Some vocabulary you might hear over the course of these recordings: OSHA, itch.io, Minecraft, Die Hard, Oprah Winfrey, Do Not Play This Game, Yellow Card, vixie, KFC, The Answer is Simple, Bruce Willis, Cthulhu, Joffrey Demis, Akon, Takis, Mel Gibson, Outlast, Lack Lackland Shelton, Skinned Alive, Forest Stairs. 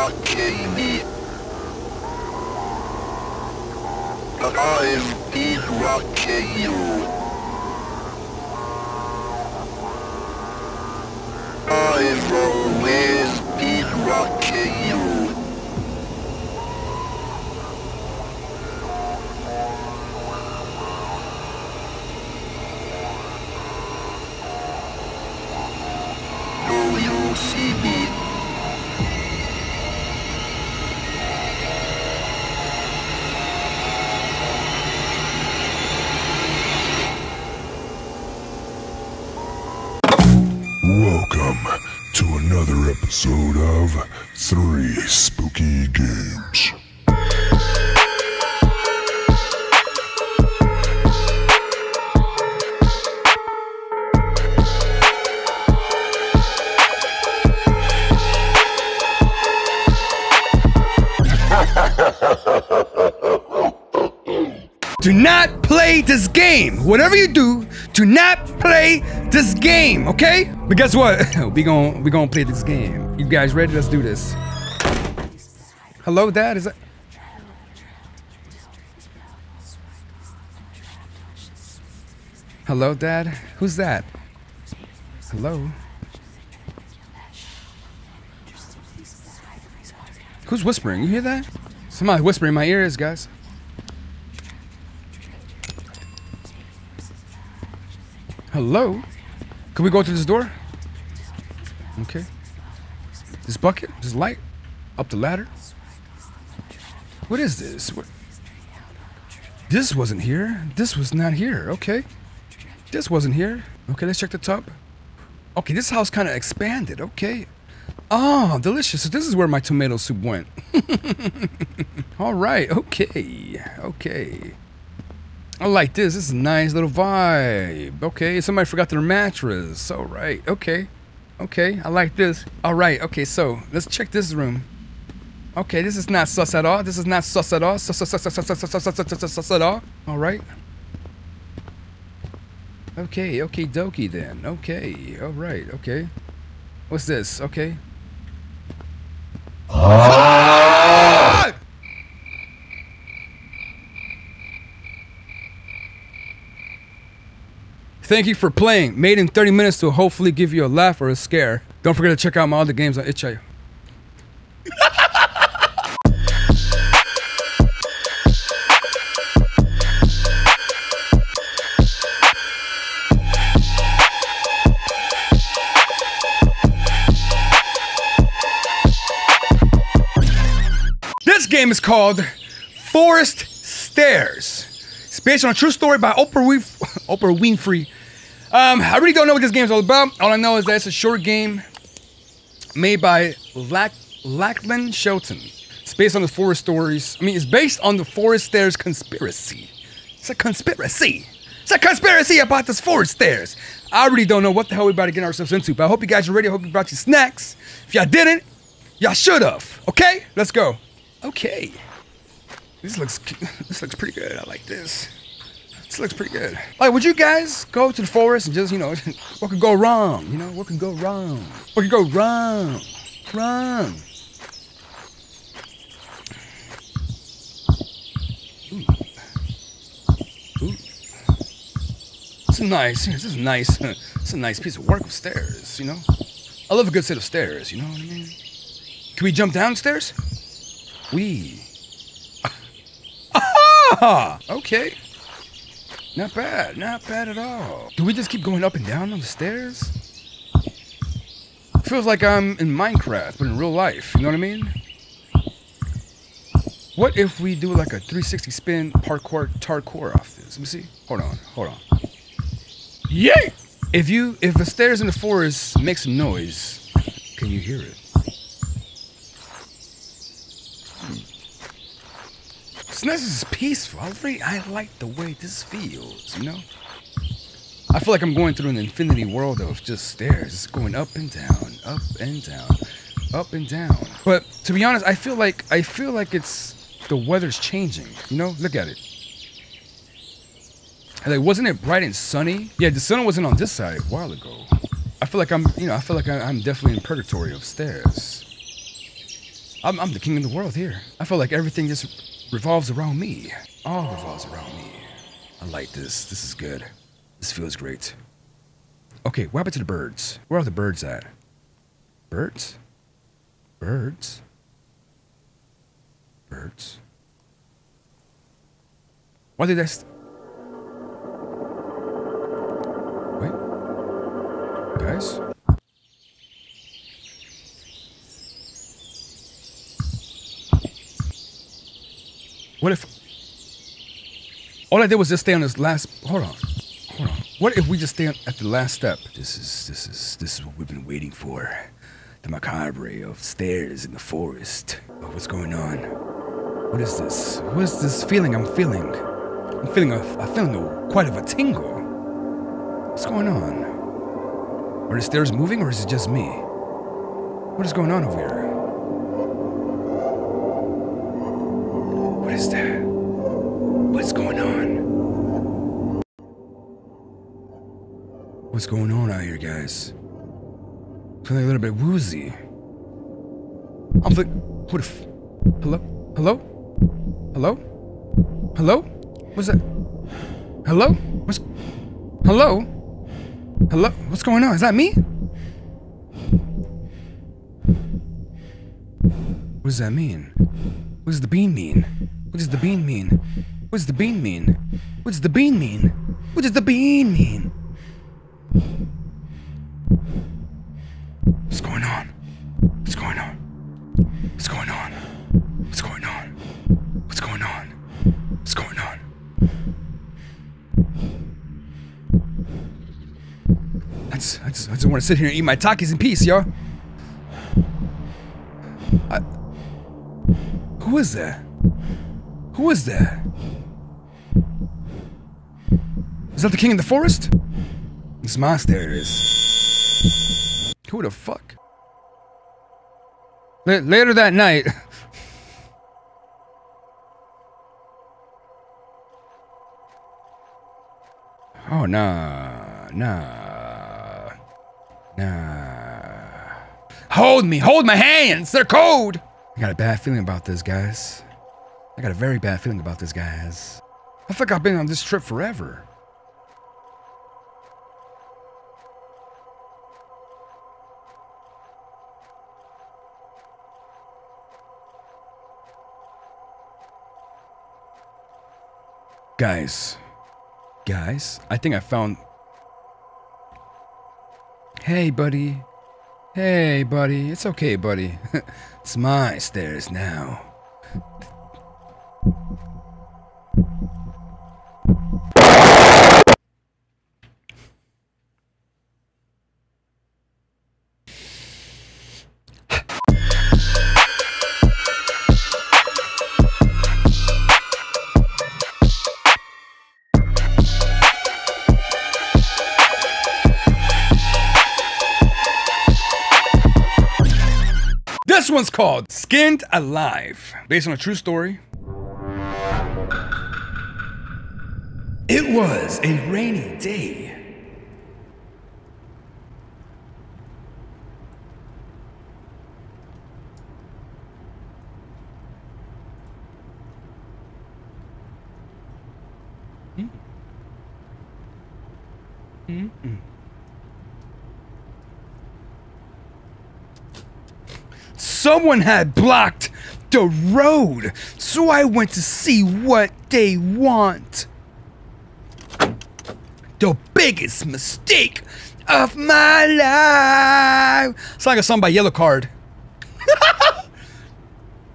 not kill me. But I've been watching you. I've always been watching you. Do you see me? Welcome to another episode of Three Spooky Games. Do not play this game. Whatever you do, do not play this game, okay? But guess what? we gonna play this game. You guys ready? Let's do this. Hello, Dad. Is that? Hello, Dad. Who's that? Hello. Who's whispering? You hear that? Somebody whispering in my ears, guys. Hello? Can we go through this door? Okay. This bucket? This light? Up the ladder? What is this? What? This wasn't here. This was not here. Okay. This wasn't here. Okay, let's check the top. Okay, this house kind of expanded. Okay. Oh, delicious. So this is where my tomato soup went. All right. Okay. Okay. I like this. This is a nice little vibe. Okay, somebody forgot their mattress. All right. Okay. Okay, I like this. All right. Okay, so let's check this room. Okay, this is not sus at all. This is not sus at all. Sus at all. All right. Okay. Okay, dokie then. Okay. All right. Okay. What's this? Okay. Thank you for playing. Made in 30 minutes to hopefully give you a laugh or a scare. Don't forget to check out my other games on itch.io. This game is called Forest Stairs. It's based on a true story by Oprah Winfrey. I really don't know what this game is all about. All I know is that it's a short game made by Lackland Shelton. It's based on the Forest Stairs conspiracy. It's a conspiracy. It's a conspiracy about this Forest Stairs. I really don't know what the hell we're about to get ourselves into, but I hope you guys are ready. I hope you brought your snacks. If y'all didn't, y'all should have. Okay, let's go. Okay. This looks pretty good. I like this. This looks pretty good. Like, would you guys go to the forest and just, you know, what could go wrong? You know, what could go wrong? What could go wrong? Wrong. Ooh. Ooh. This is a nice piece of work with stairs, you know? I love a good set of stairs, you know what I mean? Can we jump downstairs? We. Ah! Okay. Not bad, not bad at all. Do we just keep going up and down on the stairs? It feels like I'm in Minecraft, but in real life, you know what I mean? What if we do like a 360 spin parkour off this? Let me see. Hold on. Yay! If the stairs in the forest make some noise, can you hear it? This is peaceful. I like the way this feels, you know? I feel like I'm going through an infinity world of just stairs. It's going up and down, up and down, up and down. But to be honest, I feel like it's the weather's changing, you know? Look at it. Like, wasn't it bright and sunny? Yeah, the sun wasn't on this side a while ago. I feel like I'm definitely in purgatory of stairs. I'm the king of the world here. I feel like everything just revolves around me. All revolves around me. I like this. This is good. This feels great. Okay, what happened to the birds? Where are the birds at? Birds? Birds? Birds? Why did I... Wait. Guys? What if... All I did was just stay on this last... Hold on. Hold on. What if we just stay at the last step? This is what we've been waiting for. The macabre of stairs in the forest. Oh, what's going on? What is this? What is this feeling I'm feeling? I'm feeling quite a tingle. What's going on? Are the stairs moving or is it just me? What is going on over here? What is that? What's going on? What's going on out here, guys? Feeling a little bit woozy. I'm like, who the f- Hello? Hello? Hello? Hello? What's that? Hello? What's- Hello? Hello? What's going on? Is that me? What does that mean? What does the bean mean? What does the bean mean? What does the bean mean? What does the bean mean? What does the bean mean? What's going on? What's going on? What's going on? What's going on? What's going on? What's going on? I just want to sit here and eat my Takis in peace, y'all. Who is that? Who is that? Is that the king in the forest? It's my stairs. Who the fuck? Later that night. Oh, nah. Hold me, hold my hands, they're cold. I got a bad feeling about this, guys. I got a very bad feeling about this, guys. I think I've been on this trip forever. Guys, I think I found... Hey, buddy, it's okay, buddy. It's my stairs now. This one's called Skinned Alive, based on a true story. It was a rainy day. Someone had blocked the road, so I went to see what they want. The biggest mistake of my life. It's like a song by Yellow Card.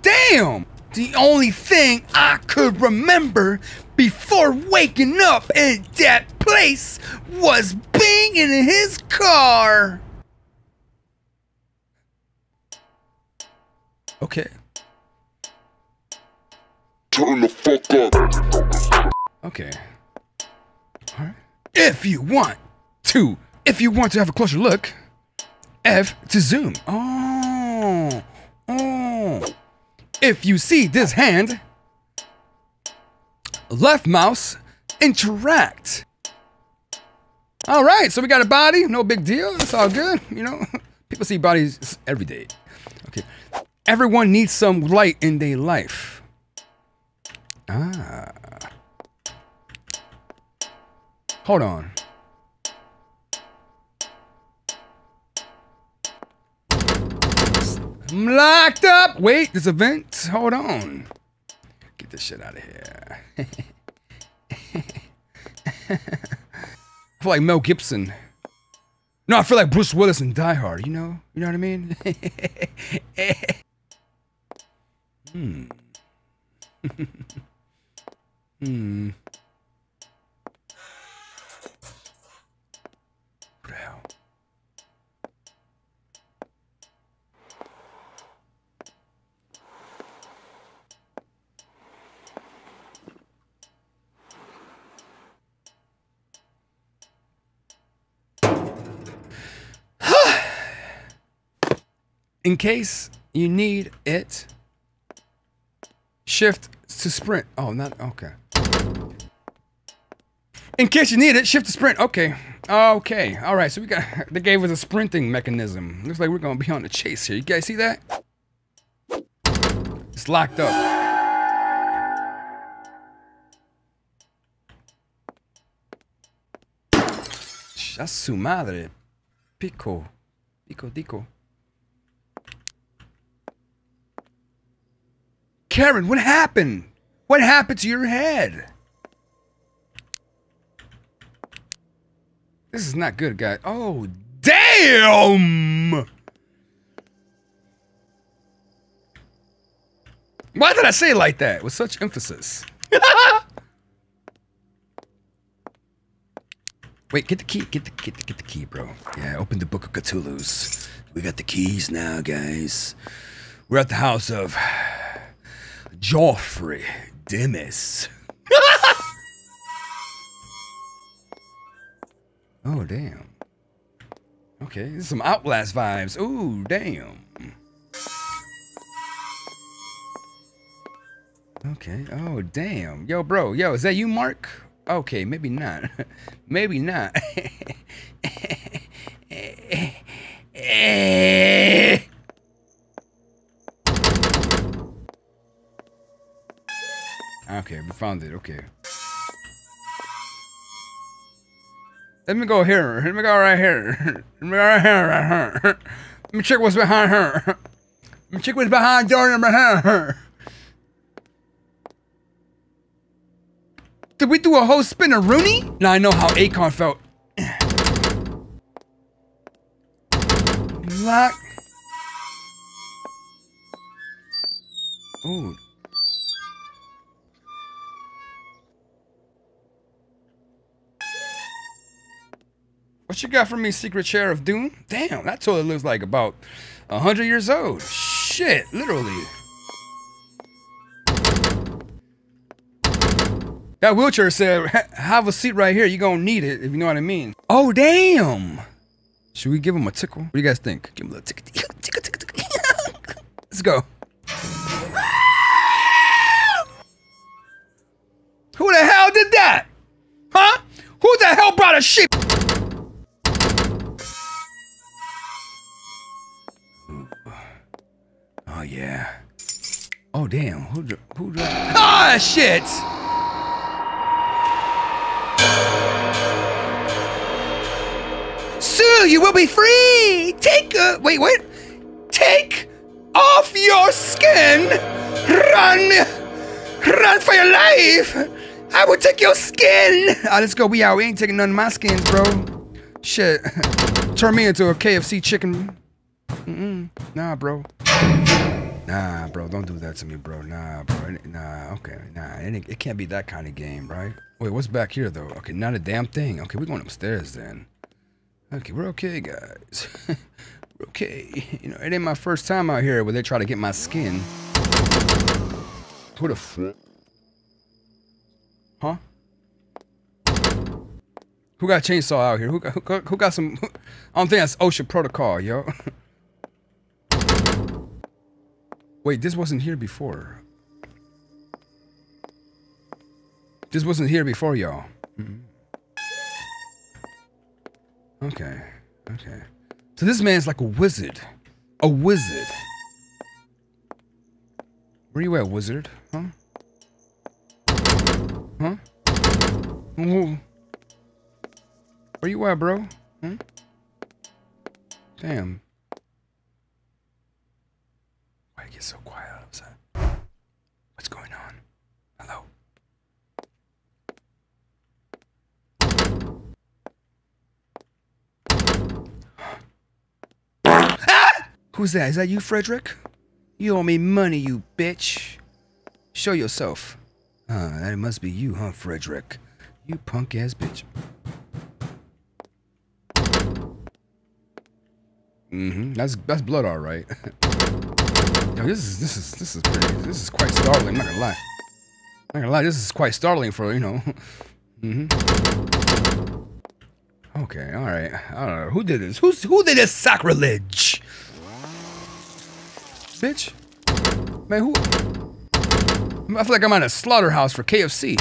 Damn! The only thing I could remember before waking up in that place was being in his car. Okay. Turn the fuck up. Okay. All right. If you want to have a closer look, F to zoom. Oh. If you see this hand, left mouse, interact. All right. So we got a body. No big deal. It's all good. You know, people see bodies every day. Okay. Everyone needs some light in their life. Ah. Hold on. I'm locked up. Wait, there's a vent. Hold on. Get this shit out of here. I feel like Mel Gibson. No, I feel like Bruce Willis in Die Hard, you know? You know what I mean? Hmm. Hmm. What the hell? In case you need it, shift to sprint. Oh, not okay. In case you need it, shift to sprint. Okay. Okay. All right. So we got, they gave us a sprinting mechanism. Looks like we're going to be on the chase here. You guys see that? It's locked up. That's su madre. Pico. Pico, dico. Karen, what happened? What happened to your head? This is not good, guys. Oh, damn! Why did I say it like that with such emphasis? Wait, get the key. Get the key, bro. Yeah, open the Book of Cthulhu's. We got the keys now, guys. We're at the house of Joffrey Demis. Oh, damn. Okay, this is some Outlast vibes. Ooh, damn. Okay, oh, damn. Yo, bro, yo, is that you, Mark? Okay, maybe not. Maybe not. Okay, we found it. Okay. Let me go here. Let me go right here. Let me go right here. Right here. Let me check what's behind her. Let me check what's behind door number her. Did we do a whole spin of Rooney? Now I know how Akon felt. Lock. Ooh. What you got for me, Secret Chair of Doom? Damn, that toilet looks like about 100 years old. Shit, literally. That wheelchair said, have a seat right here. You're gonna need it, if you know what I mean. Oh, damn. Should we give him a tickle? What do you guys think? Give him a little tickle, tickle, tickle, tickle. Let's go. Who the hell did that? Huh? Who the hell brought a sheep? Oh, yeah. Oh, damn. Who ah, shit! Soon you will be free! Take a... Wait, what? Take off your skin! Run! Run for your life! I will take your skin! Ah, let's go. We out. We ain't taking none of my skins, bro. Shit. Turn me into a KFC chicken. Mm-mm. Nah, bro. Nah, bro, don't do that to me, bro. Nah, bro. Nah, okay. Nah, it can't be that kind of game, right? Wait, what's back here, though? Okay, not a damn thing. Okay, we're going upstairs, then. Okay, we're okay, guys. We're okay. You know, it ain't my first time out here where they try to get my skin. What the fuck? Huh? Who got a chainsaw out here? Who got some... I don't think that's OSHA protocol, yo. Wait, this wasn't here before. This wasn't here before, y'all. Mm-hmm. Okay, okay. So this man's like a wizard. A wizard. Where you at, wizard? Huh? Huh? Ooh. Where you at, bro? Hmm? Damn. Why'd it get so quiet all of a sudden? What's going on? Hello? Ah! Who's that? Is that you, Frederick? You owe me money, you bitch. Show yourself. That must be you, huh, Frederick? You punk-ass bitch. Mm-hmm. That's blood, all right. Yo, this is pretty. This is quite startling. I'm not gonna lie. This is quite startling for you know. Mm-hmm. Okay. All right. I don't know who did this. Who did this sacrilege? Bitch. Man, who? I feel like I'm at a slaughterhouse for KFC.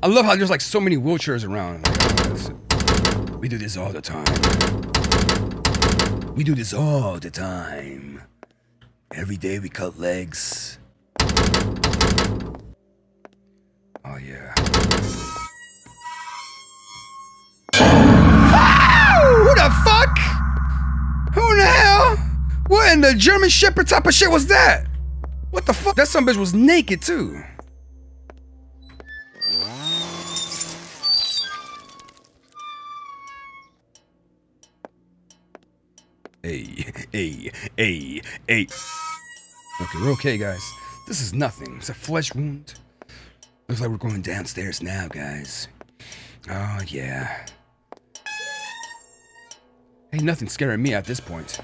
I love how there's like so many wheelchairs around. Like, oh, we do this all the time. We do this all the time. Every day we cut legs. Oh yeah. Oh, who the fuck? Who in the hell? What in the German Shepherd type of shit was that? What the fuck? That son bitch was naked too. Hey. Okay, we're okay, guys. This is nothing. It's a flesh wound. Looks like we're going downstairs now, guys. Oh, yeah. Ain't nothing scaring me at this point.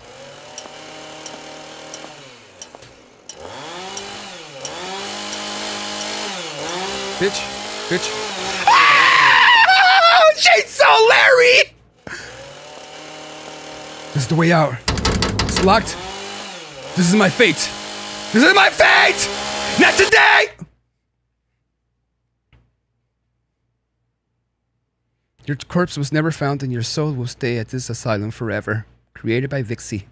Bitch. Ah! Chainsaw Larry! This is the way out. It's locked. This is my fate. This is my fate! Not today! Your corpse was never found and your soul will stay at this asylum forever. Created by Vixie.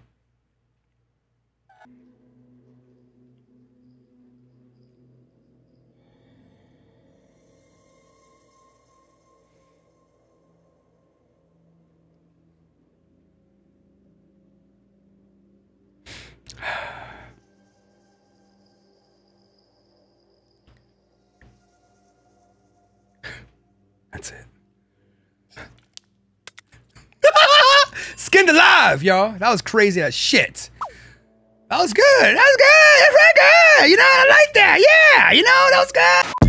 That's it. Skinned Alive, y'all. That was crazy as shit. That was good. That was good. That's right good. You know, I like that. Yeah, you know, that was good.